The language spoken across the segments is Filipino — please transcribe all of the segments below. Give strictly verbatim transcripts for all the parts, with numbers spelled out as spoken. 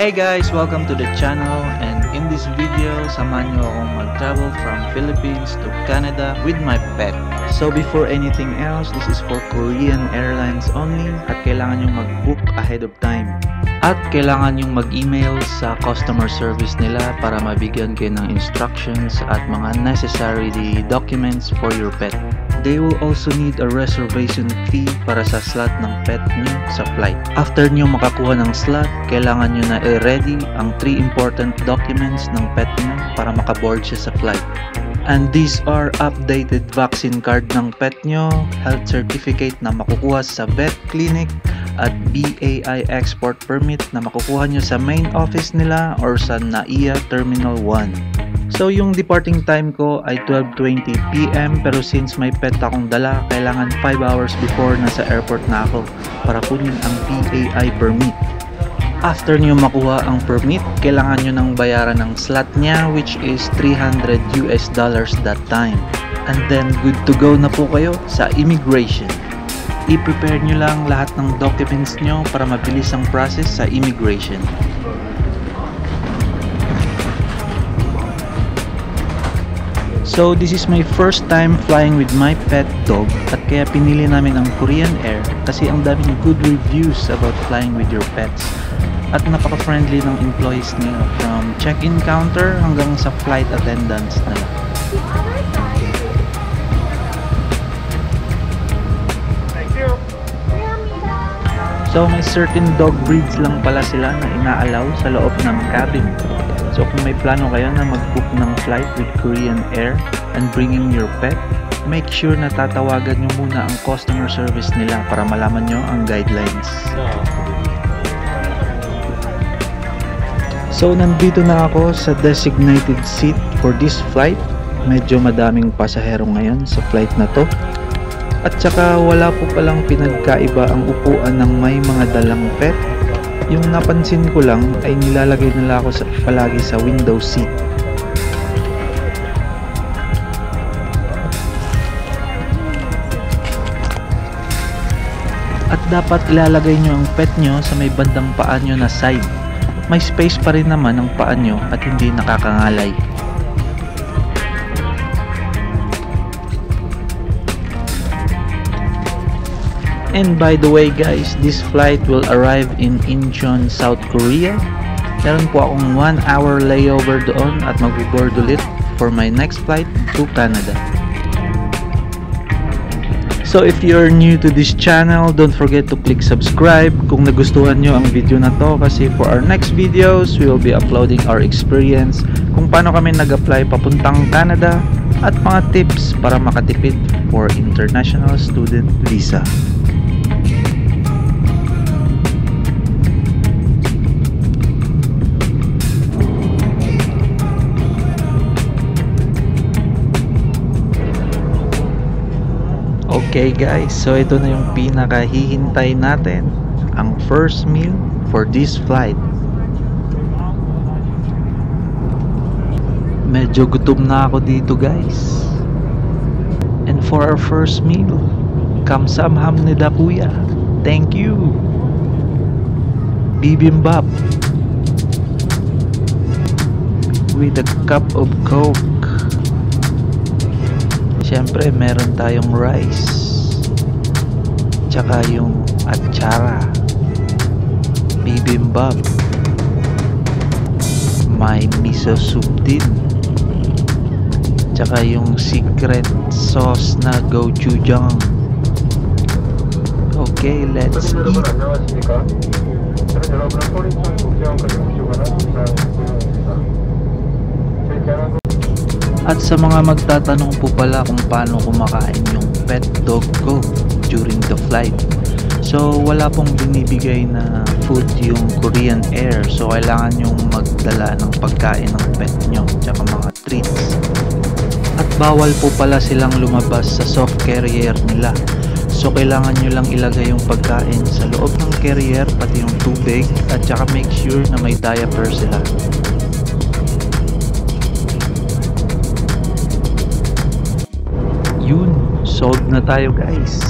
Hey guys! Welcome to the channel, and in this video, samahan nyo akong mag-travel from Philippines to Canada with my pet. So before anything else, this is for Korean Airlines only at kailangan nyo mag-book ahead of time. At kailangan yung mag-email sa customer service nila para mabigyan kayo ng instructions at mga necessary documents for your pet. They will also need a reservation fee para sa slot ng pet nyo sa flight. After nyo makakuha ng slot, kailangan nyo na i-ready ang three important documents ng pet nyo para makaboard siya sa flight. And these are updated vaccine card ng pet nyo, health certificate na makukuha sa vet clinic, at B A I export permit na makukuha nyo sa main office nila or sa N A I A Terminal one. So yung departing time ko ay twelve twenty p m pero since may pet akong dala, kailangan five hours before nasa airport na ako para kunin ang P A I permit. After nyo makuha ang permit, kailangan nyo nang bayaran ng slot niya which is three hundred US dollars that time. And then good to go na po kayo sa immigration. I-prepare nyo lang lahat ng documents nyo para mabilis ang process sa immigration. So this is my first time flying with my pet dog at kaya pinili namin ang Korean Air kasi ang daming good reviews about flying with your pets. At napaka-friendly ng employees nila from check-in counter hanggang sa flight attendants nila. So may certain dog breeds lang pala sila na inaalaw sa loob ng cabin. So kung may plano kayo na mag-book ng flight with Korean Air and bringing your pet, make sure na tatawagan nyo muna ang customer service nila para malaman nyo ang guidelines. So nandito na ako sa designated seat for this flight. Medyo madaming pasahero ngayon sa flight na to. At saka wala po palang pinagkaiba ang upuan ng may mga dalang pet. Yung napansin ko lang ay nilalagay nila ako sa, palagi sa window seat. At dapat ilalagay nyo ang pet nyo sa may bandang paa nyo na side. May space pa rin naman ang paa nyo at hindi nakakangalay. And by the way guys, this flight will arrive in Incheon, South Korea. Meron po akong one hour layover doon at mag-board ulit for my next flight to Canada. So if you're new to this channel, don't forget to click subscribe kung nagustuhan nyo ang video na to kasi for our next videos, we will be uploading our experience kung paano kami nag-apply papuntang Canada at mga tips para makatipid for international student visa. Okay guys, so ito na yung pinakahihintay natin, ang first meal for this flight. Medyo gutom na ako dito guys. And for our first meal, kamsamham nida kuya. Thank you. Bibimbap with a cup of Coke. Siyempre meron tayong rice. Tsaka yung atsara, bibimbap, may miso soup din, tsaka yung secret sauce na gochujang. Okay, let's eat. At sa mga magtatanong po pala kung paano kumakain yung pet dog ko during the flight. So wala pong binibigay na food yung Korean Air. So kailangan yung magdala ng pagkain ng pet nyo, tsaka mga treats. At bawal po pala silang lumabas sa soft carrier nila. So kailangan nyo lang ilagay yung pagkain sa loob ng carrier, pati yung tubig, at tsaka make sure na may diaper sila. Yun, sold na tayo guys.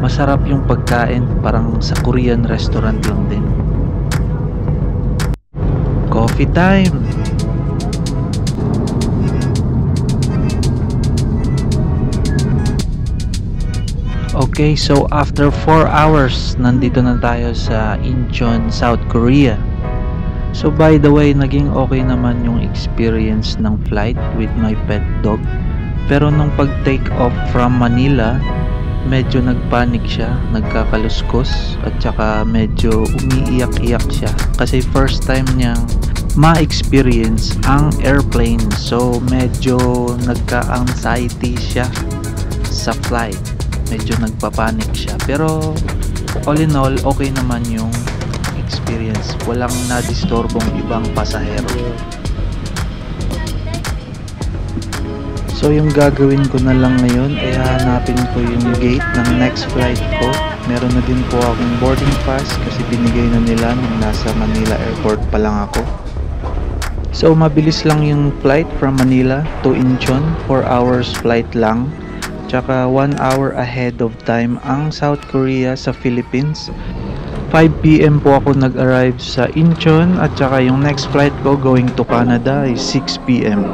Masarap yung pagkain, parang sa Korean restaurant lang din. Coffee time. Okay, so after four hours, nandito na tayo sa Incheon, South Korea. So by the way, naging okay naman yung experience ng flight with my pet dog. Pero nung pag-take off from Manila, medyo nagpanic siya, nagkakaluskos, at saka medyo umiiyak-iyak siya. Kasi first time niyang ma-experience ang airplane. So medyo nagka-anxiety siya sa flight. Medyo nagpapanik siya, pero all in all, okay naman yung experience, walang nadistorbong ibang pasahero. So yung gagawin ko na lang ngayon ay hahanapin ko yung gate ng next flight ko. Meron na din po akong boarding pass kasi binigay na nila nung nasa Manila airport pa lang ako. So mabilis lang yung flight from Manila to Incheon, four hours flight lang. Tsaka one hour ahead of time ang South Korea sa Philippines. five p m po ako nag-arrive sa Incheon at tsaka yung next flight ko going to Canada ay six p m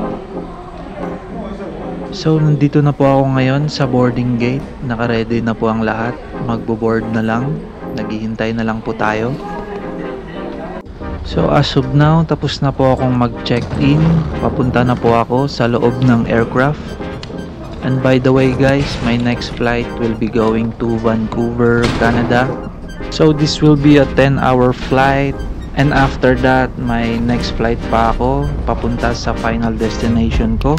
So nandito na po ako ngayon sa boarding gate. Nakaready na po ang lahat. Magbo-board na lang. Naghihintay na lang po tayo. So as of now, tapos na po akong mag-check-in. Papunta na po ako sa loob ng aircraft. And by the way guys, my next flight will be going to Vancouver, Canada. So this will be a ten hour flight. And after that, my next flight pa ako, papunta sa final destination ko.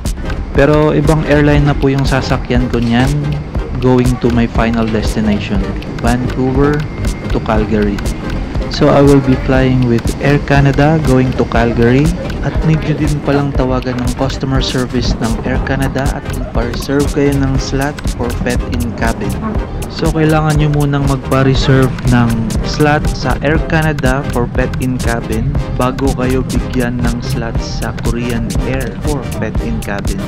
Pero ibang airline na po yung sasakyan ko niyan, going to my final destination, Vancouver to Calgary. So I will be flying with Air Canada going to Calgary. At need nyo din palang tawagan ng customer service ng Air Canada at magpa-reserve kayo ng slot for pet in cabin. So kailangan nyo munang magpa-reserve ng slot sa Air Canada for pet in cabin bago kayo bigyan ng slot sa Korean Air for pet in cabin.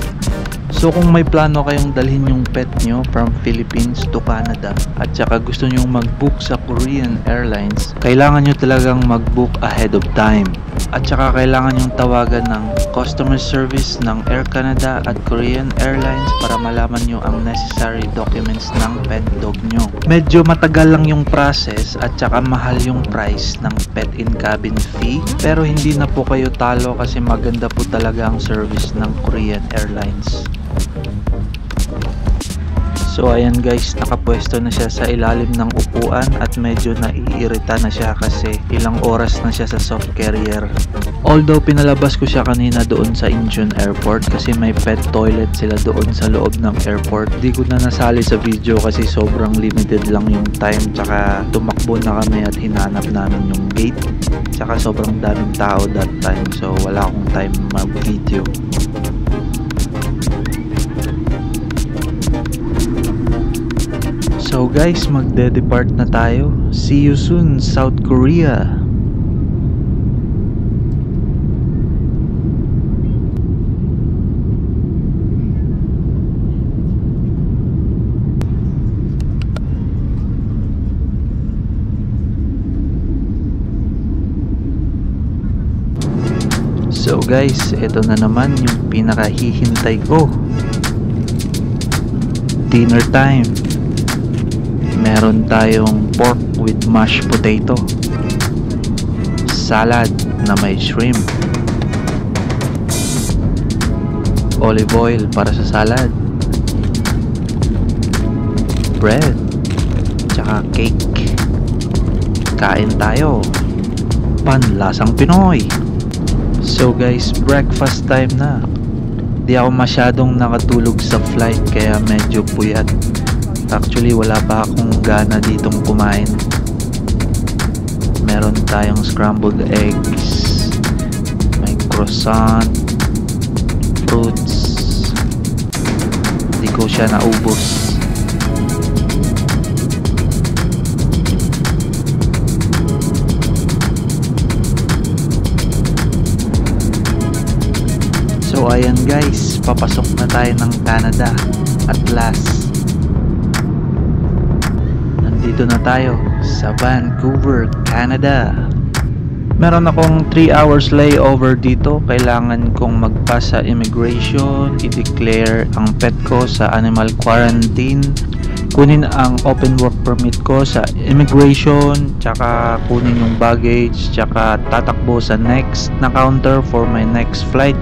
So kung may plano kayong dalhin yung pet nyo from Philippines to Canada at saka gusto nyong mag-book sa Korean Airlines, kailangan nyo talagang mag-book ahead of time. At saka kailangan yung tawagan ng customer service ng Air Canada at Korean Airlines para malaman nyo ang necessary documents ng pet dog nyo. Medyo matagal lang yung process at saka mahal yung price ng pet in cabin fee, pero hindi na po kayo talo kasi maganda po talaga ang service ng Korean Airlines. So ayan guys, nakapwesto na siya sa ilalim ng upuan at medyo naiirita na siya kasi ilang oras na siya sa soft carrier. Although pinalabas ko siya kanina doon sa Incheon Airport kasi may pet toilet sila doon sa loob ng airport. Di ko na nasali sa video kasi sobrang limited lang yung time, tsaka tumakbo na kami at hinanap namin yung gate. Tsaka sobrang daming tao that time, so wala akong time mag-video. So guys, magde-depart na tayo. See you soon, South Korea! So guys, ito na naman yung pinakahihintay ko. Dinner time. Meron tayong pork with mashed potato, salad na may shrimp, olive oil para sa salad, bread, tsaka cake. Kain tayo, panlasang Pinoy. So guys, breakfast time na. Di ako masyadong nakatulog sa flight kaya medyo puyat. Actually, wala pa akong gana ditong kumain. Meron tayong scrambled eggs, may croissant, fruits. Hindi ko siya naubos. So ayan guys, papasok na tayo ng Canada at last. Dito na tayo sa Vancouver, Canada. meron akong three hours layover dito. Kailangan kong magpass sa immigration, i-declare ang pet ko sa animal quarantine, kunin ang open work permit ko sa immigration, tsaka kunin yung baggage, tsaka tatakbo sa next na counter for my next flight,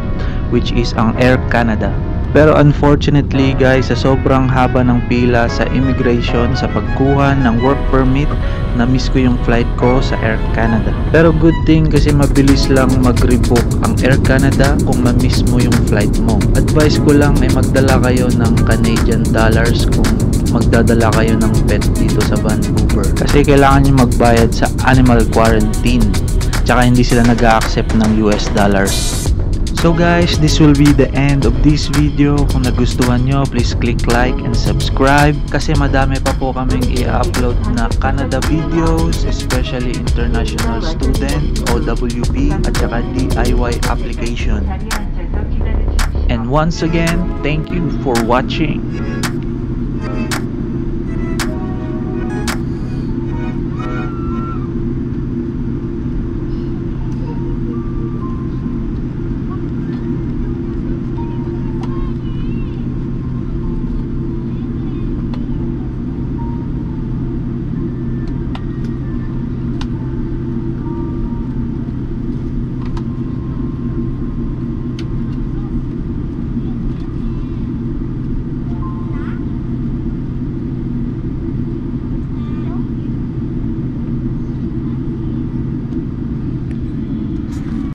which is ang Air Canada. Pero unfortunately guys, sa sobrang haba ng pila sa immigration sa pagkuha ng work permit, na-miss ko yung flight ko sa Air Canada. Pero good thing kasi mabilis lang mag-rebook ang Air Canada kung ma-miss mo yung flight mo. Advice ko lang ay magdala kayo ng Canadian dollars kung magdadala kayo ng pet dito sa Vancouver. Kasi kailangan nyo magbayad sa animal quarantine. Tsaka hindi sila nag-a-accept ng U S dollars. So guys, this will be the end of this video. Kung nagustuhan nyo, please click like and subscribe. Kasi madami pa po kaming i-upload na Canada videos, especially international student, O W P, at saka D I Y application. And once again, thank you for watching.